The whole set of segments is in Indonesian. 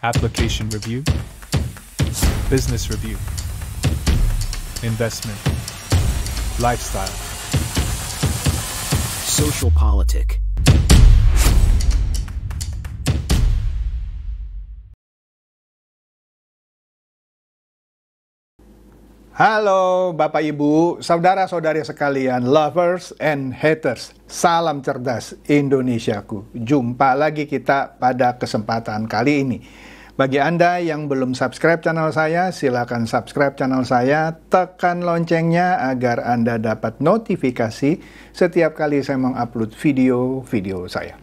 Application review, business review, investment, lifestyle, social politic. Halo Bapak Ibu, saudara-saudari sekalian, lovers and haters. Salam cerdas Indonesiaku. Jumpa lagi kita pada kesempatan kali ini. Bagi Anda yang belum subscribe channel saya, silakan subscribe channel saya, tekan loncengnya agar Anda dapat notifikasi setiap kali saya mengupload video saya.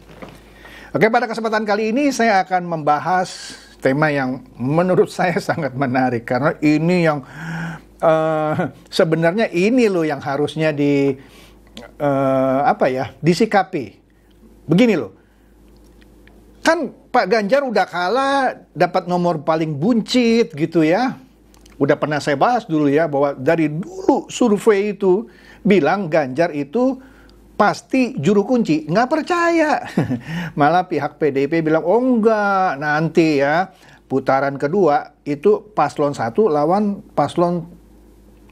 Oke, pada kesempatan kali ini saya akan membahas tema yang menurut saya sangat menarik karena ini yang sebenarnya ini loh yang harusnya di disikapi. Begini loh, kan Pak Ganjar udah kalah, dapat nomor paling buncit gitu ya. Udah pernah saya bahas dulu ya, bahwa dari dulu survei itu bilang Ganjar itu pasti juru kunci. Nggak percaya, malah pihak PDIP bilang oh enggak, nanti ya putaran kedua itu paslon 1 lawan paslon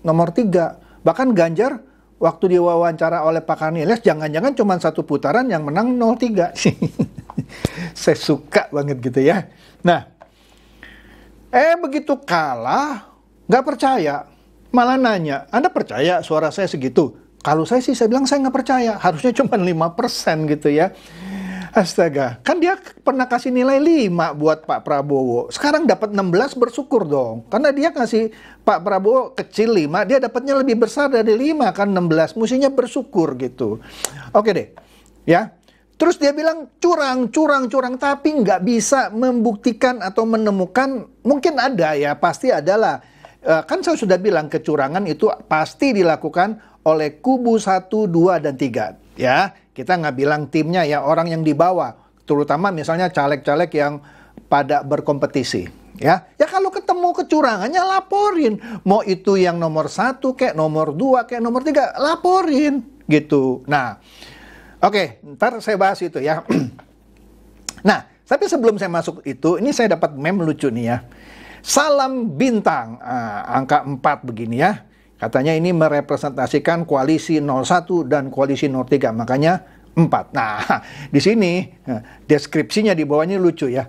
nomor 3. Bahkan Ganjar waktu diwawancara oleh Pak Karnilas, jangan-jangan cuma satu putaran yang menang 0-3. Saya suka banget gitu ya. Nah, begitu kalah, nggak percaya. Malah nanya, Anda percaya suara saya segitu? Kalau saya sih, saya bilang saya nggak percaya. Harusnya cuma 5% gitu ya. Astaga, kan dia pernah kasih nilai 5 buat Pak Prabowo. Sekarang dapat 16, bersyukur dong. Karena dia kasih Pak Prabowo kecil 5, dia dapatnya lebih besar dari 5 kan 16. Mestinya bersyukur gitu. Oke deh, ya. Terus dia bilang curang, tapi nggak bisa membuktikan atau menemukan. Mungkin ada ya, pasti adalah. Kan saya sudah bilang kecurangan itu pasti dilakukan oleh kubu 1, 2, dan 3. Ya, kita nggak bilang timnya ya, orang yang dibawa, terutama misalnya caleg-caleg yang pada berkompetisi. Ya kalau ketemu kecurangannya laporin. Mau itu yang nomor 1, kayak nomor 2, kayak nomor 3, laporin gitu. Nah, oke, ntar saya bahas itu ya. Nah, tapi sebelum saya masuk itu, ini saya dapat meme lucu nih ya. Salam bintang, angka 4 begini ya. Katanya ini merepresentasikan koalisi 01 dan koalisi 03, makanya 4. Nah, di sini deskripsinya di bawahnya lucu ya.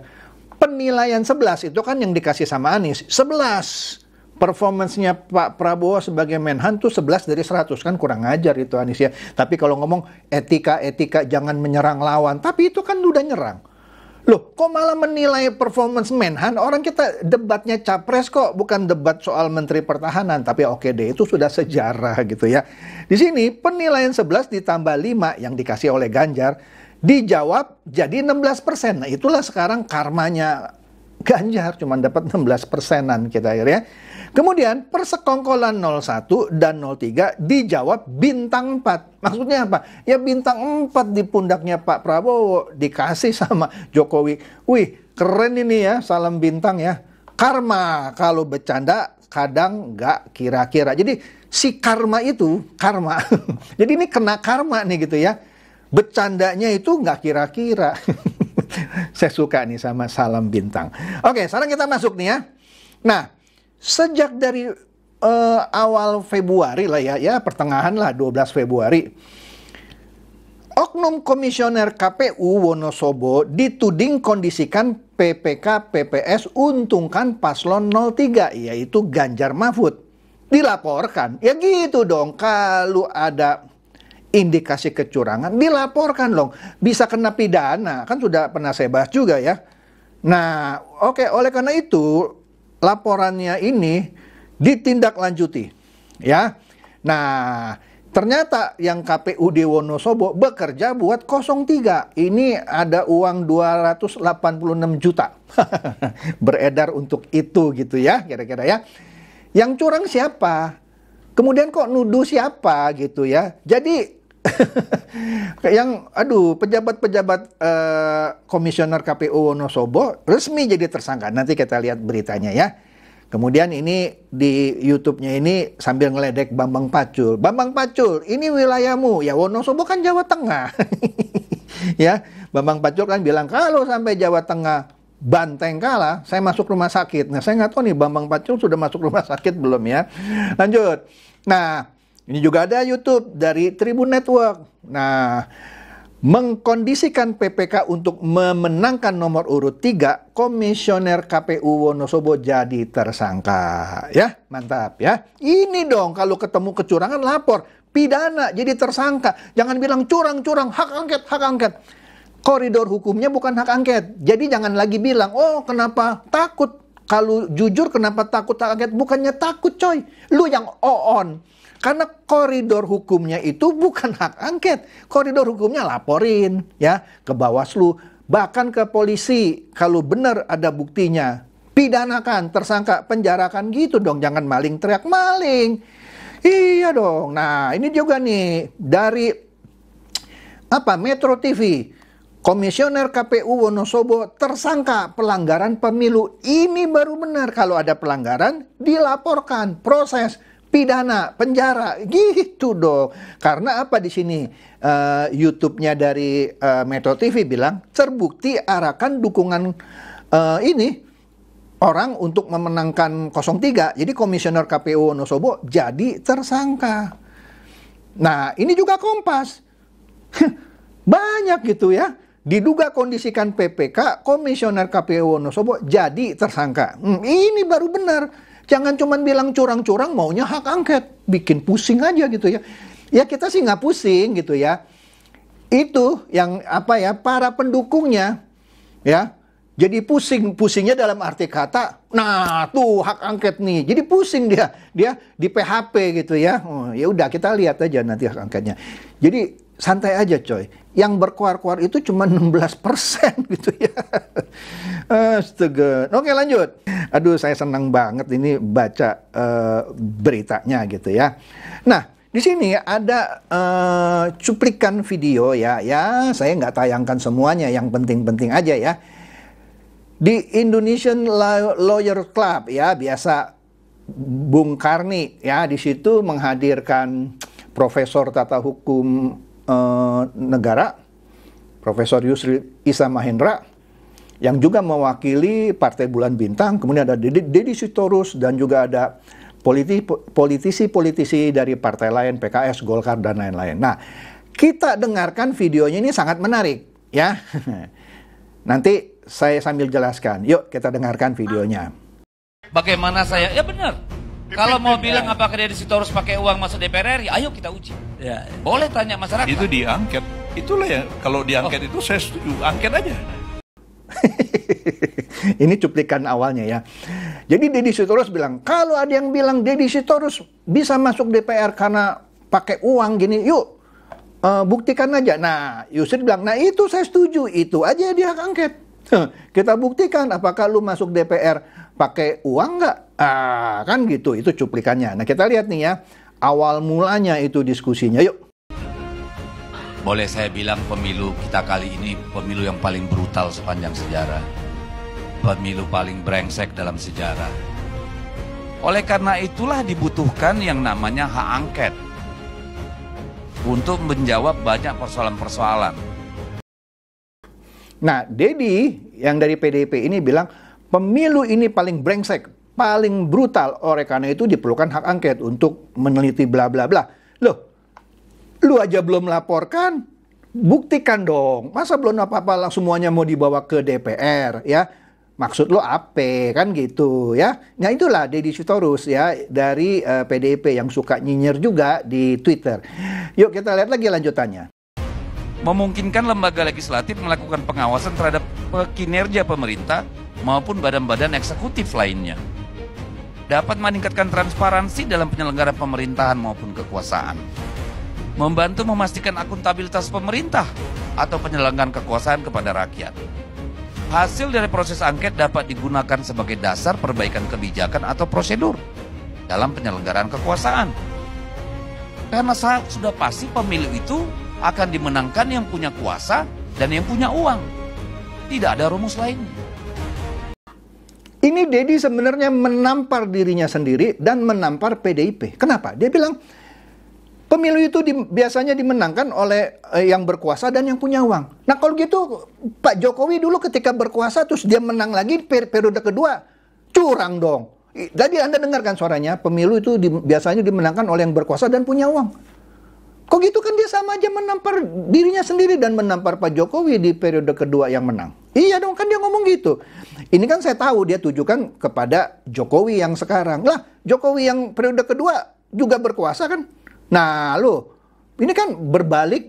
Penilaian 11 itu kan yang dikasih sama Anies. 11. Performance-nya Pak Prabowo sebagai Menhan tuh 11 dari 100. Kan kurang ajar itu Anies ya. Tapi kalau ngomong etika-etika jangan menyerang lawan. Tapi itu kan udah nyerang. Loh, kok malah menilai performance Menhan? Orang kita debatnya capres kok, bukan debat soal Menteri Pertahanan. Tapi oke deh, itu sudah sejarah gitu ya. Di sini penilaian 11 ditambah 5 yang dikasih oleh Ganjar, dijawab jadi 16%. Nah itulah sekarang karmanya Ganjar, cuma dapat 16%-an kita akhirnya. Kemudian persekongkolan 01 dan 03 dijawab bintang 4. Maksudnya apa? Ya bintang 4 di pundaknya Pak Prabowo dikasih sama Jokowi. Wih, keren ini ya, salam bintang ya. Karma, kalau bercanda kadang nggak kira-kira. Jadi si karma itu, karma. Jadi ini kena karma nih gitu ya. Bercandanya itu nggak kira-kira. Saya suka nih sama salam bintang. Oke, sekarang kita masuk nih ya. Nah, sejak dari awal Februari lah ya pertengahan lah 12 Februari. Oknum komisioner KPU Wonosobo dituding kondisikan PPK PPS untungkan paslon 03 yaitu Ganjar Mahfud. Dilaporkan. Ya gitu dong, kalau ada indikasi kecurangan dilaporkan dong. Bisa kena pidana, kan sudah pernah saya bahas juga ya. Nah, oke, oleh karena itu laporannya ini ditindaklanjuti ya. Nah, ternyata yang KPU di Wonosobo bekerja buat 03. Ini ada uang 286 juta beredar untuk itu gitu ya, kira-kira ya. Yang curang siapa? Kemudian kok nuduh siapa gitu ya. Jadi yang pejabat-pejabat komisioner KPU Wonosobo resmi jadi tersangka. Nanti kita lihat beritanya ya. Kemudian ini di YouTube-nya ini sambil ngeledek Bambang Pacul. Bambang Pacul, ini wilayahmu. Ya Wonosobo kan Jawa Tengah. Ya, Bambang Pacul kan bilang kalau sampai Jawa Tengah Banteng kalah, saya masuk rumah sakit. Nah, saya nggak tahu nih Bambang Pacul sudah masuk rumah sakit belum ya. Lanjut. Nah, ini juga ada YouTube dari Tribun Network. Nah, mengkondisikan PPK untuk memenangkan nomor urut 3, Komisioner KPU Wonosobo jadi tersangka. Ya, mantap ya. Ini dong kalau ketemu kecurangan lapor, pidana jadi tersangka. Jangan bilang curang-curang, hak angket, hak angket. Koridor hukumnya bukan hak angket. Jadi jangan lagi bilang, oh kenapa takut. Kalau jujur kenapa takut hak angket. Bukannya takut coy. Lu yang on. Karena koridor hukumnya itu bukan hak angket. Koridor hukumnya laporin ya ke Bawaslu. Bahkan ke polisi. Kalau benar ada buktinya. Pidanakan, tersangka, penjarakan gitu dong. Jangan maling teriak maling. Iya dong. Nah ini juga nih dari Metro TV. Komisioner KPU Wonosobo tersangka pelanggaran pemilu. Ini baru benar kalau ada pelanggaran dilaporkan, proses pidana, penjara, gitu dong. Karena apa di sini YouTube-nya dari Metro TV bilang terbukti arahkan dukungan ini orang untuk memenangkan 03. Jadi komisioner KPU Wonosobo jadi tersangka. Nah, ini juga Kompas. Banyak gitu ya. Diduga kondisikan PPK, Komisioner KPU Wonosobo jadi tersangka. Ini baru benar. Jangan cuma bilang curang-curang maunya hak angket. Bikin pusing aja gitu ya. Ya kita sih nggak pusing gitu ya. Itu yang para pendukungnya ya. Jadi pusingnya dalam arti kata, nah tuh hak angket nih. Jadi pusing dia di PHP gitu ya. Oh, ya udah kita lihat aja nanti hak angketnya. Jadi santai aja coy, yang berkuar-kuar itu cuma 16% gitu ya. Astaga. Oke lanjut. Aduh saya senang banget ini baca beritanya gitu ya. Nah di sini ada cuplikan video ya. Ya saya nggak tayangkan semuanya, yang penting-penting aja ya. Di Indonesian Lawyer Club ya biasa Bung Karni ya di situ menghadirkan Profesor Tata Hukum Negara, Profesor Yusril Ihza Mahendra, yang juga mewakili Partai Bulan Bintang, kemudian ada Dedi Sitorus, dan juga ada politisi-politisi dari partai lain, PKS, Golkar, dan lain-lain. Nah, kita dengarkan videonya, ini sangat menarik, ya. Nanti saya sambil jelaskan. Yuk, kita dengarkan videonya. Bagaimana saya? Ya benar. Kalau mau bilang apakah Dedi Sitorus pakai uang masuk DPR RI, ayo kita uji. Ya. Boleh tanya masyarakat. Itu diangket. Itulah ya, kalau diangket itu saya setuju, angket aja. Ini cuplikan awalnya ya. Jadi Dedi Sitorus bilang, kalau ada yang bilang Dedi Sitorus bisa masuk DPR karena pakai uang gini, yuk buktikan aja. Nah, Yusril bilang, nah itu saya setuju, itu aja dia hak angket. Kita buktikan apakah lu masuk DPR pakai uang nggak? Ah, kan gitu, itu cuplikannya. Nah, kita lihat nih ya, awal mulanya itu diskusinya, yuk. Boleh saya bilang pemilu kita kali ini pemilu yang paling brutal sepanjang sejarah. Pemilu paling brengsek dalam sejarah. Oleh karena itulah dibutuhkan yang namanya hak angket. Untuk menjawab banyak persoalan-persoalan. Nah, Dedi yang dari PDIP ini bilang, pemilu ini paling brengsek. Paling brutal, oleh karena itu diperlukan hak angket untuk meneliti bla bla bla. Loh, lu aja belum laporkan, buktikan dong. Masa belum apa-apa langsung semuanya mau dibawa ke DPR ya? Maksud lu apa kan gitu ya? Nah itulah Dedi Sitorus ya dari PDIP yang suka nyinyir juga di Twitter. Yuk kita lihat lagi lanjutannya. Memungkinkan lembaga legislatif melakukan pengawasan terhadap kinerja pemerintah maupun badan-badan eksekutif lainnya. Dapat meningkatkan transparansi dalam penyelenggaraan pemerintahan maupun kekuasaan. Membantu memastikan akuntabilitas pemerintah atau penyelenggaraan kekuasaan kepada rakyat. Hasil dari proses angket dapat digunakan sebagai dasar perbaikan kebijakan atau prosedur dalam penyelenggaraan kekuasaan. Karena sudah pasti pemilu itu akan dimenangkan yang punya kuasa dan yang punya uang. Tidak ada rumus lainnya. Ini Dedi sebenarnya menampar dirinya sendiri dan menampar PDIP. Kenapa? Dia bilang Pemilu itu biasanya dimenangkan oleh yang berkuasa dan yang punya uang. Nah kalau gitu Pak Jokowi dulu ketika berkuasa terus dia menang lagi periode kedua, curang dong. Tadi Anda dengarkan suaranya, pemilu itu biasanya dimenangkan oleh yang berkuasa dan punya uang. Kok gitu kan dia sama aja menampar dirinya sendiri dan menampar Pak Jokowi di periode kedua yang menang. Iya dong, kan dia ngomong gitu. Ini kan saya tahu dia tujukan kepada Jokowi yang sekarang. Lah Jokowi yang periode kedua juga berkuasa kan? Nah lo, ini kan berbalik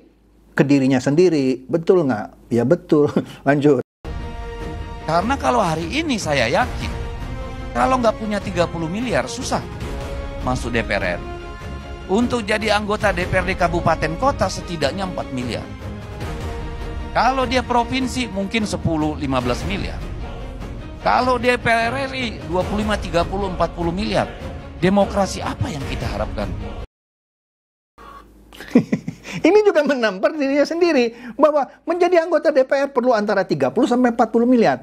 ke dirinya sendiri, betul nggak? Ya betul, lanjut. Karena kalau hari ini saya yakin, kalau nggak punya 30 miliar susah masuk DPR. Untuk jadi anggota DPRD kabupaten kota setidaknya 4 miliar. Kalau dia provinsi mungkin 10-15 miliar. Kalau DPR RI 25-30-40 miliar. Demokrasi apa yang kita harapkan? Ini juga menampar dirinya sendiri bahwa menjadi anggota DPR perlu antara 30 sampai 40 miliar.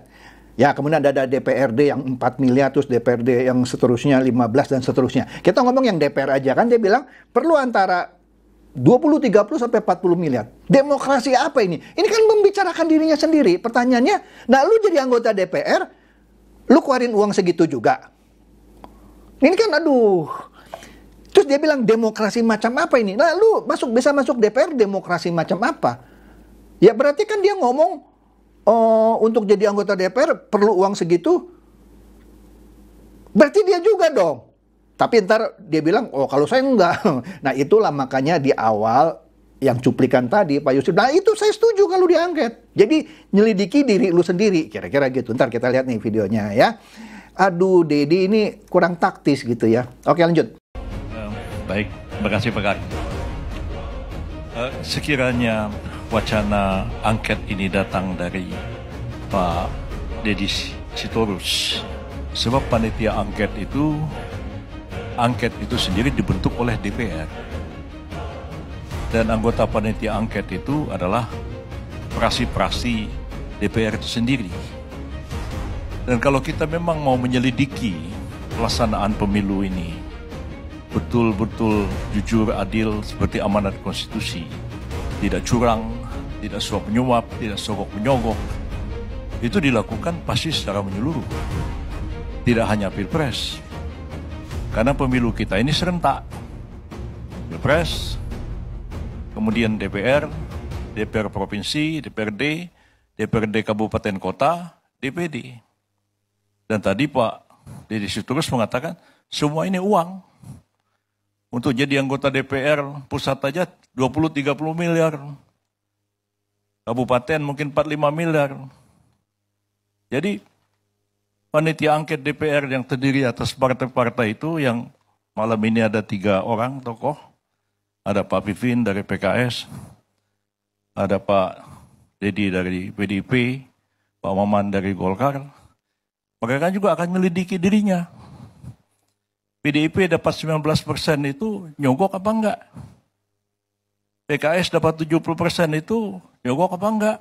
Ya, kemudian ada DPRD yang 4 miliar, terus DPRD yang seterusnya 15 dan seterusnya. Kita ngomong yang DPR aja kan dia bilang perlu antara 20, 30 sampai 40 miliar. Demokrasi apa ini? Ini kan membicarakan dirinya sendiri. Pertanyaannya, nah lu jadi anggota DPR, lu keluarin uang segitu juga. Ini kan aduh. Terus dia bilang demokrasi macam apa ini? Nah lu bisa masuk DPR demokrasi macam apa? Ya berarti kan dia ngomong untuk jadi anggota DPR perlu uang segitu. Berarti dia juga dong. Tapi ntar dia bilang, oh kalau saya enggak. Nah itulah makanya di awal yang cuplikan tadi Pak Yusril. Nah itu saya setuju kalau diangket. Jadi nyelidiki diri lu sendiri. Kira-kira gitu. Ntar kita lihat nih videonya ya. Aduh Dedi ini kurang taktis gitu ya. Oke lanjut. Baik, terima kasih Pak Karni. Sekiranya wacana angket ini datang dari Pak Dedi Sitorus, sebab panitia angket itu sendiri dibentuk oleh DPR, dan anggota panitia angket itu adalah praksi-praksi DPR itu sendiri. Dan kalau kita memang mau menyelidiki pelaksanaan pemilu ini betul-betul jujur, adil seperti amanat konstitusi, tidak curang, tidak suap menyuap, tidak sogok menyogok, itu dilakukan pasti secara menyeluruh, tidak hanya pilpres, karena pemilu kita ini serentak, pilpres, kemudian DPR, DPR provinsi, DPRD, DPRD kabupaten kota, DPD. Dan tadi Pak Dedi Sitorus mengatakan semua ini uang. Untuk jadi anggota DPR pusat aja 20-30 miliar. Kabupaten mungkin 45 miliar. Jadi panitia angket DPR yang terdiri atas partai-partai itu yang malam ini ada 3 orang tokoh. Ada Pak Pipin dari PKS. Ada Pak Dedi dari PDIP. Pak Maman dari Golkar. Mereka juga akan melidiki dirinya. PDIP dapat 19% itu nyogok apa enggak? PKS dapat 70% itu nyogok apa enggak?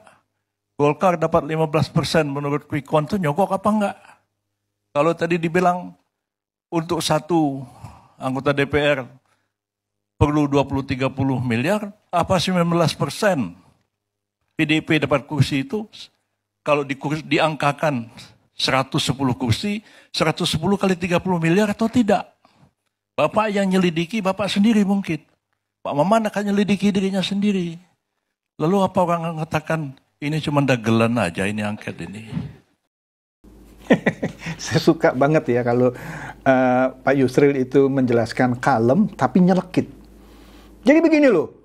Golkar dapat 15% menurut quick count itu nyogok apa enggak? Kalau tadi dibilang untuk satu anggota DPR perlu 20-30 miliar, apa 19% PDIP dapat kursi itu kalau diangkakan 110 kursi, 110 kali 30 miliar atau tidak? Bapak yang nyelidiki, Bapak sendiri mungkin. Pak Maman akan nyelidiki dirinya sendiri. Lalu apa orang mengatakan, ini cuma dagelan aja ini angket ini. Saya suka banget ya kalau Pak Yusril itu menjelaskan kalem tapi nyelekit. Jadi begini loh,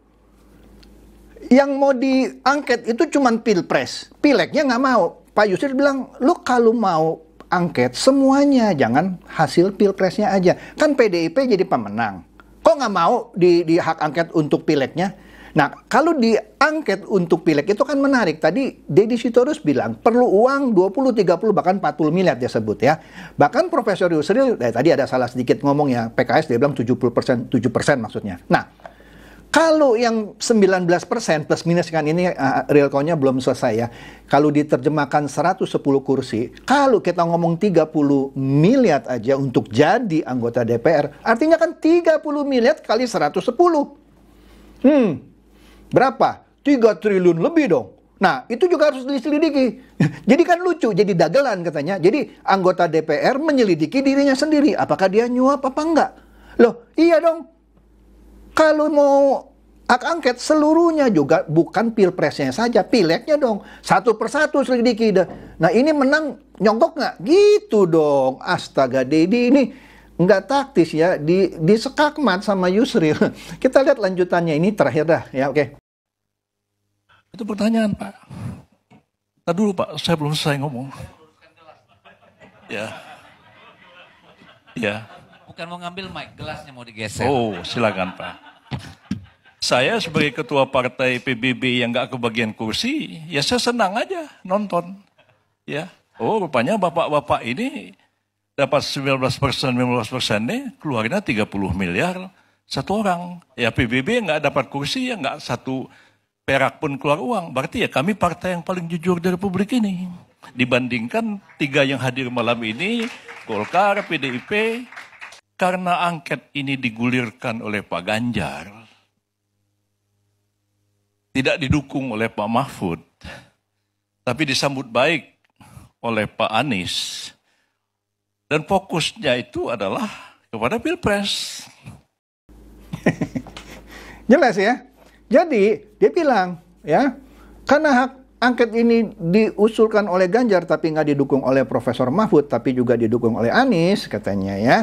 yang mau diangket itu cuma pilpres. Pileknya nggak mau. Pak Yusril bilang, lu kalau mau angket semuanya, jangan hasil pilpresnya aja. Kan PDIP jadi pemenang. Kok nggak mau di hak angket untuk pileknya? Nah, kalau diangket untuk pilek itu kan menarik. Tadi Dedi Sitorus bilang perlu uang 20, 30, bahkan 40 miliar dia sebut ya. Bahkan Profesor Yusril, tadi ada salah sedikit ngomong ya, PKS dia bilang 70%, 7% maksudnya. Nah, kalau yang 19% plus minus kan ini real count-nya belum selesai ya. Kalau diterjemahkan 110 kursi, kalau kita ngomong 30 miliar aja untuk jadi anggota DPR, artinya kan 30 miliar kali 110. Berapa? 3 triliun lebih dong. Nah, itu juga harus diselidiki. Jadi kan lucu, jadi dagelan katanya. Jadi anggota DPR menyelidiki dirinya sendiri. Apakah dia nyuap apa enggak? Loh, iya dong. Kalau mau hak angket seluruhnya juga, bukan pilpresnya saja, pileknya dong. Satu persatu selidiki. Nah, ini menang nyonggok nggak? Gitu dong. Astaga, Dedi ini nggak taktis ya. Disekakmat sama Yusril. Kita lihat lanjutannya ini terakhir dah. Ya, oke. Itu pertanyaan, Pak. Ntar dulu, Pak. Saya belum selesai ngomong. Ya. Ya. Bukan mau ngambil mic, gelasnya mau digeser. Oh, silakan, Pak. Saya sebagai ketua partai PBB yang nggak kebagian kursi, ya saya senang aja nonton. Ya. Oh, rupanya bapak-bapak ini dapat 19% nih, keluarnya 30 miliar satu orang. Ya, PBB nggak dapat kursi, ya nggak satu perak pun keluar uang, berarti ya kami partai yang paling jujur di Republik ini. Dibandingkan 3 yang hadir malam ini, Golkar, PDIP, karena angket ini digulirkan oleh Pak Ganjar, tidak didukung oleh Pak Mahfud, tapi disambut baik oleh Pak Anies. Dan fokusnya itu adalah kepada Pilpres. Jelas ya? Jadi dia bilang ya, karena hak angket ini diusulkan oleh Ganjar tapi nggak didukung oleh Profesor Mahfud, tapi juga didukung oleh Anies katanya ya.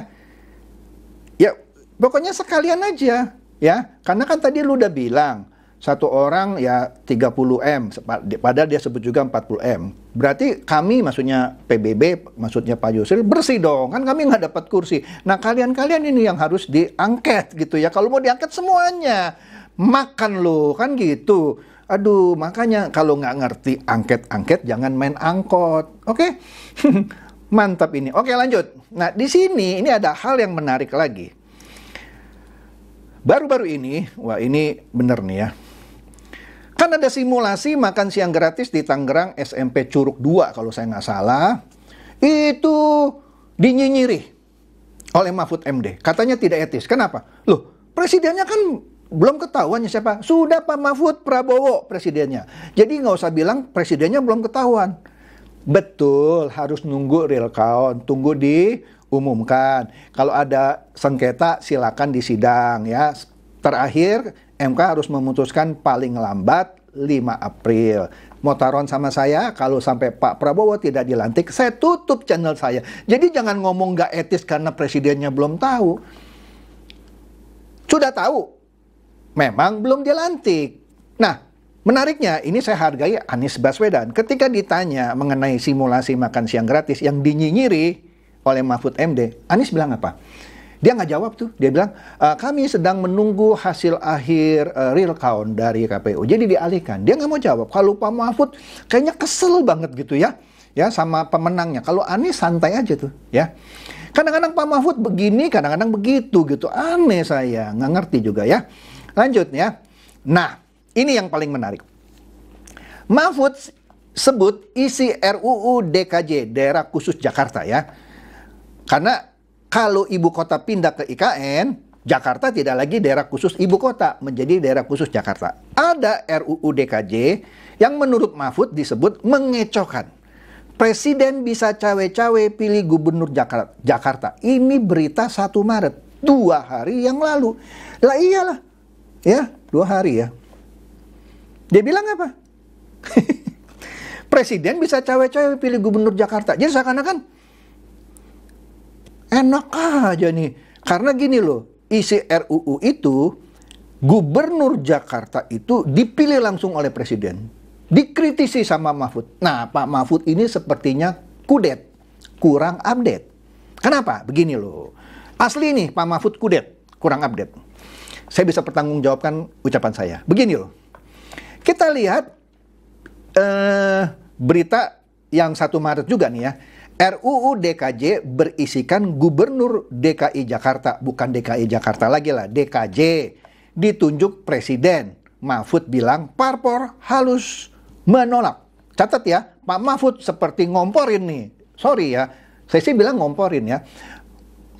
Ya pokoknya sekalian aja ya, karena kan tadi lu udah bilang satu orang ya 30M, padahal dia sebut juga 40M. Berarti kami, maksudnya PBB, maksudnya Pak Yusril, bersih dong. Kan kami nggak dapat kursi. Nah kalian-kalian ini yang harus diangket gitu ya. Kalau mau diangket semuanya. Makan loh, kan gitu. Aduh, makanya kalau nggak ngerti angket-angket, jangan main angkot. Oke? Mantap ini. Oke, lanjut. Nah, di sini ini ada hal yang menarik lagi. Baru-baru ini, wah ini bener nih ya. Kan ada simulasi makan siang gratis di Tangerang SMP Curug 2, kalau saya nggak salah. Itu dinyinyiri oleh Mahfud MD. Katanya tidak etis. Kenapa? Loh, presidennya kan belum ketahuannya siapa? Sudah Pak Mahfud, Prabowo presidennya. Jadi nggak usah bilang presidennya belum ketahuan. Betul, harus nunggu real count, tunggu diumumkan. Kalau ada sengketa silakan disidang ya. Terakhir MK harus memutuskan paling lambat 5 April. Mau taruhan sama saya, kalau sampai Pak Prabowo tidak dilantik, saya tutup channel saya. Jadi jangan ngomong nggak etis karena presidennya belum tahu. Sudah tahu, memang belum dilantik. Nah, menariknya ini saya hargai Anies Baswedan. Ketika ditanya mengenai simulasi makan siang gratis yang dinyinyiri oleh Mahfud MD, Anies bilang apa? Dia nggak jawab tuh. Dia bilang, kami sedang menunggu hasil akhir real count dari KPU. Jadi dialihkan. Dia nggak mau jawab. Kalau Pak Mahfud kayaknya kesel banget gitu ya. Ya, sama pemenangnya. Kalau Anies santai aja tuh ya. Kadang-kadang Pak Mahfud begini, kadang-kadang begitu gitu. Aneh saya. Nggak ngerti juga ya. Lanjut ya. Nah, ini yang paling menarik. Mahfud sebut isi RUU DKJ, Daerah Khusus Jakarta ya. Karena kalau ibu kota pindah ke IKN, Jakarta tidak lagi daerah khusus ibu kota, menjadi daerah khusus Jakarta. Ada RUU DKJ yang menurut Mahfud disebut mengecohkan. Presiden bisa cawe-cawe pilih gubernur Jakarta. Ini berita 1 Maret, 2 hari yang lalu. Lah iyalah. Ya, 2 hari ya. Dia bilang apa? Presiden bisa cawe-cawe pilih gubernur Jakarta. Jadi seakan-akan enak aja nih. Karena gini loh, isi RUU itu gubernur Jakarta itu dipilih langsung oleh presiden. Dikritisi sama Mahfud. Nah, Pak Mahfud ini sepertinya kudet, kurang update. Kenapa? Begini loh. Asli nih Pak Mahfud kudet, kurang update. Saya bisa pertanggungjawabkan ucapan saya. Begini loh, kita lihat berita yang 1 Maret juga nih ya. RUU DKJ berisikan Gubernur DKI Jakarta, bukan DKI Jakarta lagi lah, DKJ. Ditunjuk Presiden, Mahfud bilang parpor halus menolak. Catat ya, Pak Mahfud seperti ngomporin nih. Sorry ya, saya sih bilang ngomporin ya.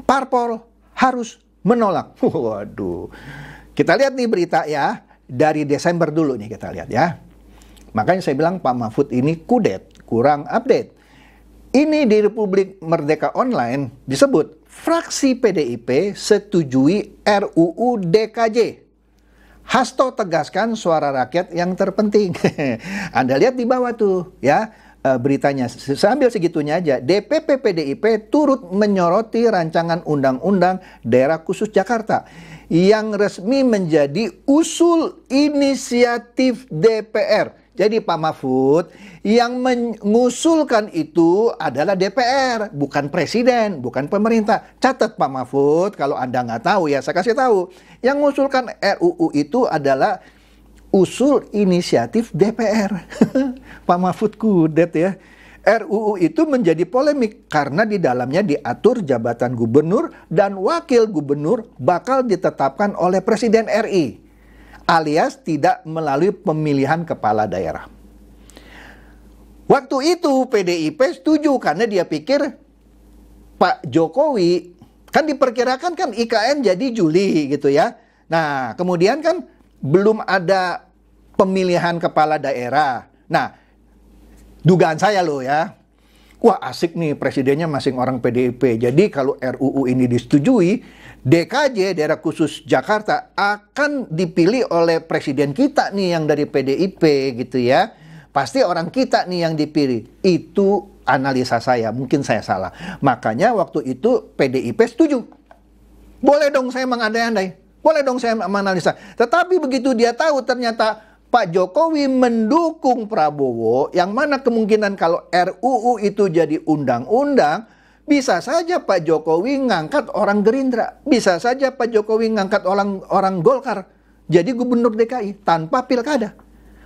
Parpor harus menolak. Waduh. Kita lihat nih berita ya. dari Desember dulu nih kita lihat ya. Makanya saya bilang Pak Mahfud ini kudet, kurang update. Ini di Republik Merdeka Online disebut fraksi PDIP setujui RUU DKJ. Hasto tegaskan suara rakyat yang terpenting. Anda lihat di bawah tuh ya beritanya. Saya ambil segitunya aja. DPP PDIP turut menyoroti rancangan undang-undang daerah khusus Jakarta yang resmi menjadi usul inisiatif DPR. Jadi Pak Mahfud yang mengusulkan itu adalah DPR, bukan presiden, bukan pemerintah. Catat Pak Mahfud, kalau Anda nggak tahu ya saya kasih tahu. Yang mengusulkan RUU itu adalah usul inisiatif DPR. Pak Mahfud kudet ya. RUU itu menjadi polemik karena di dalamnya diatur jabatan gubernur dan wakil gubernur bakal ditetapkan oleh Presiden RI. Alias tidak melalui pemilihan kepala daerah. Waktu itu PDIP setuju karena dia pikir Pak Jokowi kan diperkirakan kan IKN jadi Juli gitu ya. Nah kemudian kan belum ada pemilihan kepala daerah. Nah dugaan saya loh ya. Wah asik nih presidennya masing orang PDIP. Jadi kalau RUU ini disetujui, DKJ daerah khusus Jakarta akan dipilih oleh presiden kita nih yang dari PDIP gitu ya. Pasti orang kita nih yang dipilih. Itu analisa saya, mungkin saya salah. Makanya waktu itu PDIP setuju. Boleh dong saya mengandai-andai, boleh dong saya menganalisa. Tetapi begitu dia tahu ternyata Pak Jokowi mendukung Prabowo, yang mana kemungkinan kalau RUU itu jadi undang-undang, bisa saja Pak Jokowi ngangkat orang Gerindra, bisa saja Pak Jokowi ngangkat orang Golkar jadi gubernur DKI tanpa pilkada.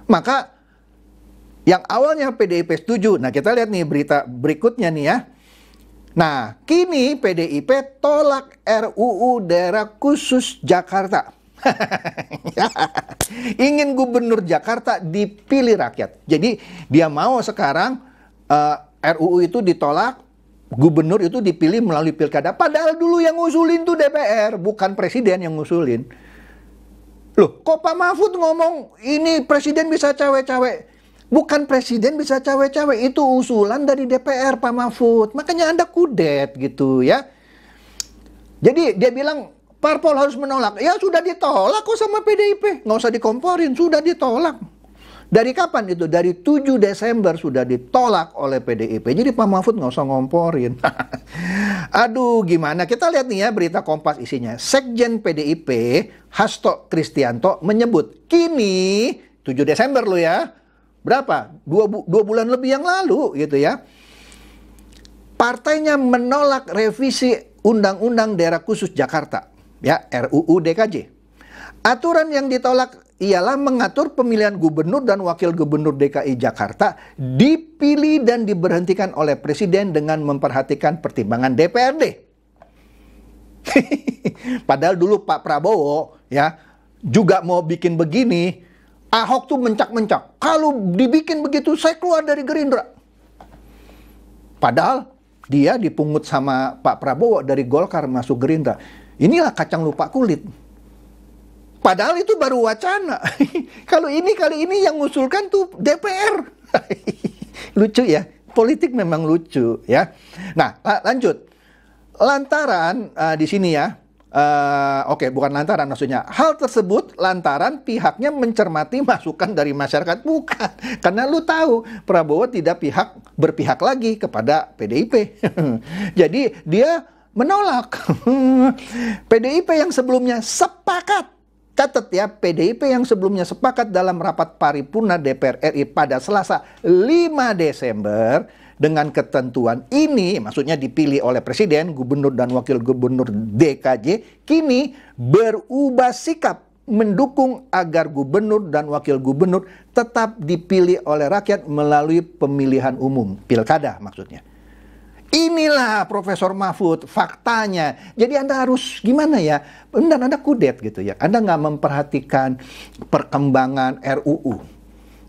Maka yang awalnya PDIP setuju. Nah kita lihat nih berita berikutnya nih ya. Nah kini PDIP tolak RUU daerah khusus Jakarta. Ingin gubernur Jakarta dipilih rakyat. Jadi dia mau sekarang RUU itu ditolak, gubernur itu dipilih melalui pilkada. Padahal dulu yang ngusulin tuh DPR, bukan presiden yang ngusulin. Loh, kok Pak Mahfud ngomong ini presiden bisa cawe-cawe? Bukan presiden bisa cawe-cawe, itu usulan dari DPR Pak Mahfud. Makanya Anda kudet gitu ya. Jadi dia bilang Parpol harus menolak. Ya sudah ditolak kok sama PDIP. Nggak usah dikomporin, sudah ditolak. Dari kapan itu? Dari 7 Desember sudah ditolak oleh PDIP. Jadi Pak Mahfud nggak usah ngomporin. Aduh gimana? Kita lihat nih ya berita Kompas isinya. Sekjen PDIP Hasto Kristianto menyebut, kini 7 Desember lo ya. Berapa? Dua bulan lebih yang lalu gitu ya. Partainya menolak revisi Undang-Undang Daerah Khusus Jakarta. Ya, RUU DKJ. Aturan yang ditolak ialah mengatur pemilihan gubernur dan wakil gubernur DKI Jakarta dipilih dan diberhentikan oleh presiden dengan memperhatikan pertimbangan DPRD. Padahal dulu Pak Prabowo ya juga mau bikin begini. Ahok tuh mencak-mencak, kalau dibikin begitu saya keluar dari Gerindra. Padahal dia dipungut sama Pak Prabowo dari Golkar masuk Gerindra. Inilah kacang lupa kulit. Padahal itu baru wacana. Kalau ini kali ini yang ngusulkan tuh DPR. Lucu ya. Politik memang lucu ya. Nah, lanjut. Lantaran di sini ya. Bukan lantaran maksudnya. Hal tersebut lantaran pihaknya mencermati masukan dari masyarakat, bukan. Karena lu tahu Prabowo tidak berpihak lagi kepada PDIP. Jadi dia menolak. PDIP yang sebelumnya sepakat, catat ya, PDIP yang sebelumnya sepakat dalam rapat paripurna DPR RI pada Selasa 5 Desember dengan ketentuan ini, maksudnya dipilih oleh presiden, gubernur dan wakil gubernur DKJ, kini berubah sikap mendukung agar gubernur dan wakil gubernur tetap dipilih oleh rakyat melalui pemilihan umum, pilkada maksudnya. Inilah Profesor Mahfud faktanya. Jadi Anda harus gimana ya? Anda kudet gitu ya. Anda nggak memperhatikan perkembangan RUU.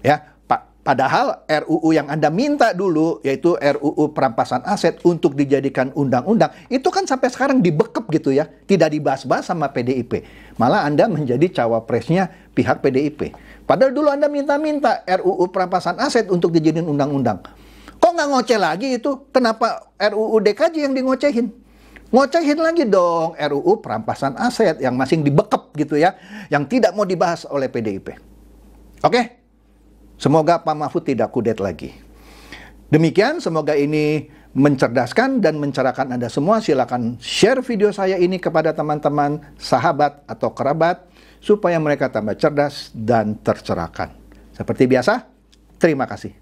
Ya, Pak Padahal RUU yang Anda minta dulu, yaitu RUU perampasan aset untuk dijadikan undang-undang, itu kan sampai sekarang dibekep gitu ya. Tidak dibahas-bahas sama PDIP. Malah Anda menjadi cawapresnya pihak PDIP. Padahal dulu Anda minta-minta RUU perampasan aset untuk dijadikan undang-undang. Kok nggak ngoceh lagi itu? Kenapa RUU DKJ yang dingocehin? Ngocehin lagi dong RUU perampasan aset yang masih dibekep gitu ya. Yang tidak mau dibahas oleh PDIP. Oke? Semoga Pak Mahfud tidak kudet lagi. Demikian, semoga ini mencerdaskan dan mencerahkan Anda semua. Silakan share video saya ini kepada teman-teman, sahabat, atau kerabat, supaya mereka tambah cerdas dan tercerahkan. Seperti biasa, terima kasih.